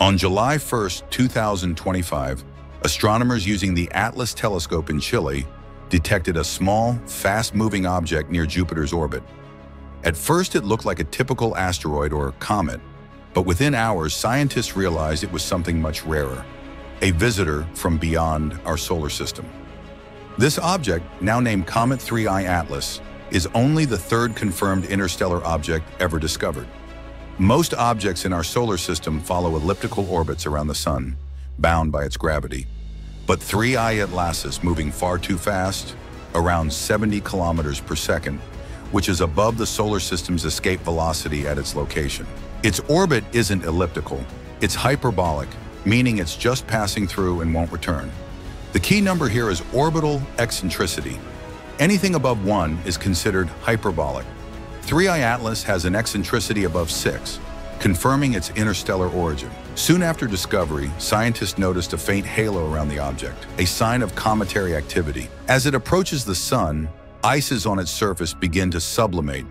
On July 1, 2025, astronomers using the ATLAS telescope in Chile detected a small, fast-moving object near Jupiter's orbit. At first, it looked like a typical asteroid or comet, but within hours, scientists realized it was something much rarer, a visitor from beyond our solar system. This object, now named Comet 3I/ATLAS, is only the third confirmed interstellar object ever discovered. Most objects in our solar system follow elliptical orbits around the sun, bound by its gravity. But 3I/ATLAS is moving far too fast, around 70 kilometers per second, which is above the solar system's escape velocity at its location. Its orbit isn't elliptical, it's hyperbolic, meaning it's just passing through and won't return. The key number here is orbital eccentricity. Anything above 1 is considered hyperbolic. 3I/ATLAS has an eccentricity above 6, confirming its interstellar origin. Soon after discovery, scientists noticed a faint halo around the object, a sign of cometary activity. As it approaches the sun, ices on its surface begin to sublimate,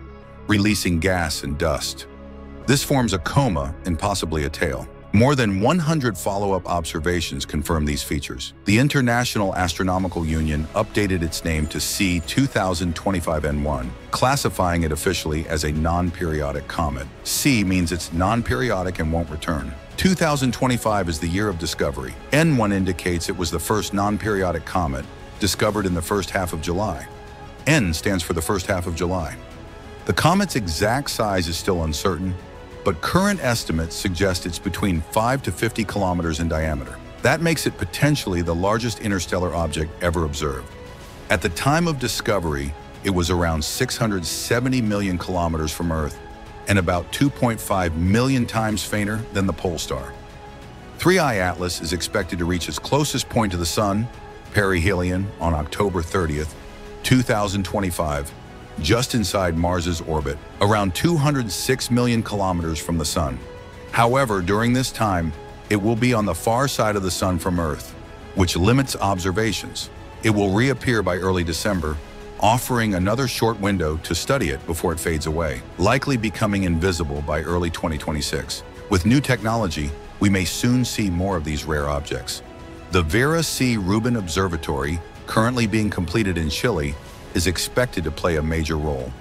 releasing gas and dust. This forms a coma and possibly a tail. More than 100 follow-up observations confirm these features. The International Astronomical Union updated its name to C/2025 N1, classifying it officially as a non-periodic comet. C means it's non-periodic and won't return. 2025 is the year of discovery. N1 indicates it was the first non-periodic comet discovered in the first half of July. N stands for the first half of July. The comet's exact size is still uncertain, but current estimates suggest it's between 5 to 50 kilometers in diameter. That makes it potentially the largest interstellar object ever observed. At the time of discovery, it was around 670 million kilometers from Earth and about 2.5 million times fainter than the pole star. 3I/ATLAS is expected to reach its closest point to the sun, perihelion, on October 30th, 2025, just inside Mars's orbit, around 206 million kilometers from the sun. However, during this time, it will be on the far side of the sun from Earth, which limits observations. It will reappear by early December, offering another short window to study it before it fades away, likely becoming invisible by early 2026. With new technology, we may soon see more of these rare objects. The Vera C. Rubin Observatory, currently being completed in Chile, is expected to play a major role.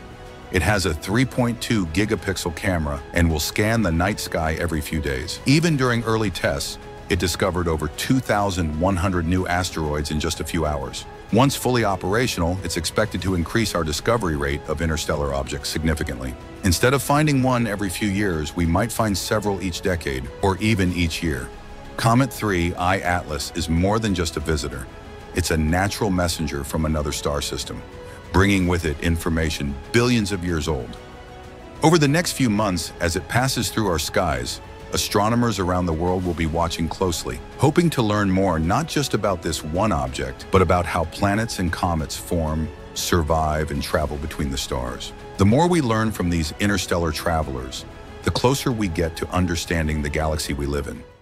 It has a 3.2 gigapixel camera and will scan the night sky every few days. Even during early tests, it discovered over 2,100 new asteroids in just a few hours. Once fully operational, it's expected to increase our discovery rate of interstellar objects significantly. Instead of finding one every few years, we might find several each decade, or even each year. Comet 3I/ATLAS is more than just a visitor. It's a natural messenger from another star system, bringing with it information billions of years old. Over the next few months, as it passes through our skies, astronomers around the world will be watching closely, hoping to learn more not just about this one object, but about how planets and comets form, survive, and travel between the stars. The more we learn from these interstellar travelers, the closer we get to understanding the galaxy we live in.